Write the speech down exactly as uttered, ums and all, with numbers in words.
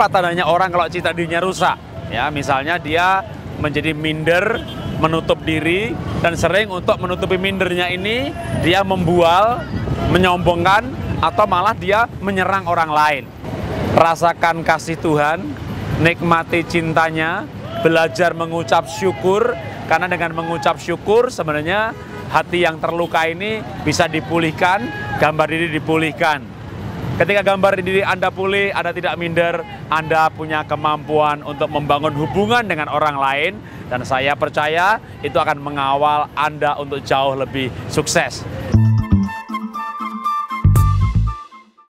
apa tandanya orang kalau citra dirinya rusak? Ya, misalnya dia menjadi minder, menutup diri, dan sering untuk menutupi mindernya ini dia membual, menyombongkan, atau malah dia menyerang orang lain. Rasakan kasih Tuhan, nikmati cintanya, belajar mengucap syukur, karena dengan mengucap syukur sebenarnya hati yang terluka ini bisa dipulihkan, gambar diri dipulihkan. Ketika gambar diri Anda pulih, Anda tidak minder, Anda punya kemampuan untuk membangun hubungan dengan orang lain, dan saya percaya itu akan mengawal Anda untuk jauh lebih sukses.